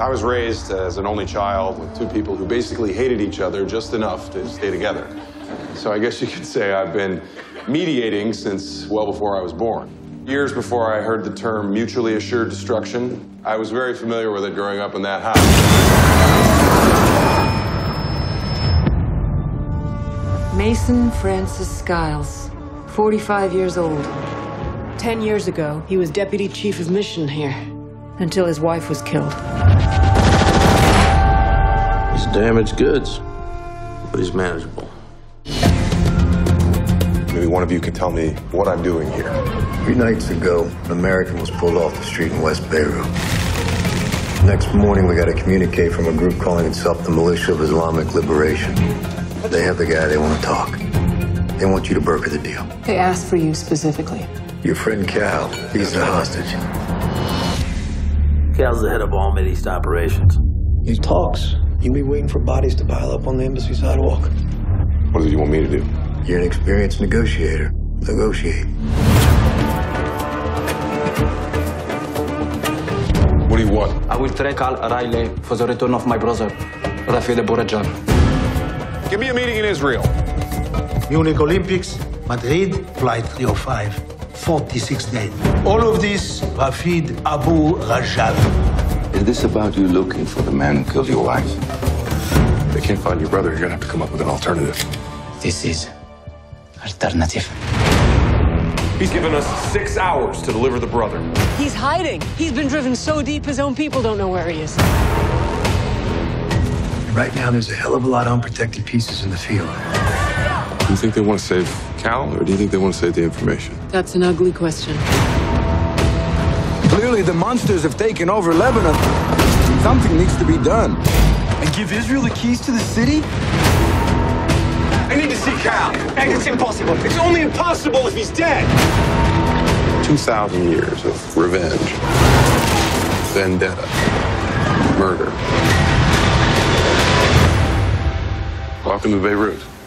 I was raised as an only child with two people who basically hated each other just enough to stay together. So I guess you could say I've been mediating since well before I was born. Years before I heard the term mutually assured destruction, I was very familiar with it growing up in that house. Mason Francis Skiles, 45 years old. 10 years ago, he was deputy chief of mission here until his wife was killed. He's damaged goods, but he's manageable. Maybe one of you can tell me what I'm doing here. 3 nights ago, an American was pulled off the street in West Beirut. Next morning, we got a communique from a group calling itself the Militia of Islamic Liberation. They have the guy they want to talk. They want you to broker the deal. They asked for you specifically. Your friend Cal, he's the hostage. Cal's the head of all Middle East operations. He talks. You'll be waiting for bodies to pile up on the embassy sidewalk. What do you want me to do? You're an experienced negotiator. Negotiate. What do you want? I will track Al Araile for the return of my brother, Rafael de Borajan. Give me a meeting in Israel. Munich Olympics, Madrid, flight 305, 46 days. All of this, Rafid Abu Rajab. Is this about you looking for the man who killed your wife? If they can't find your brother, you're gonna have to come up with an alternative. This is alternative. He's given us 6 hours to deliver the brother. He's hiding. He's been driven so deep his own people don't know where he is. Right now, there's a hell of a lot of unprotected pieces in the field. Do you think they want to save Cal, or do you think they want to save the information? That's an ugly question. Clearly, the monsters have taken over Lebanon. Something needs to be done. And give Israel the keys to the city? I need to see Cal. And it's impossible. It's only impossible if he's dead. 2,000 years of revenge, vendetta, murder. Welcome to Beirut.